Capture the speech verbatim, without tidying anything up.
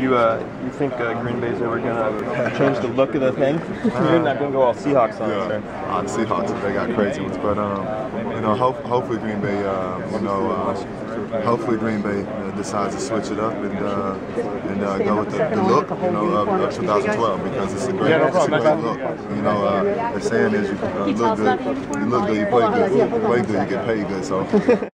You uh, you think uh, Green Bay's ever gonna change the look of the thing? You're not gonna go all Seahawks on yeah. it, uh, the Seahawks, they got crazy ones, but um, you know, hope, hopefully Green Bay, um, you know, uh, hopefully Green Bay uh, decides to switch it up and uh, and uh, go with the, the look, you know, of, of twenty twelve, because it's a great, it's a great look. You know, uh, the saying is, you uh, look good, you look good, you play good, you play good, you get paid good, so.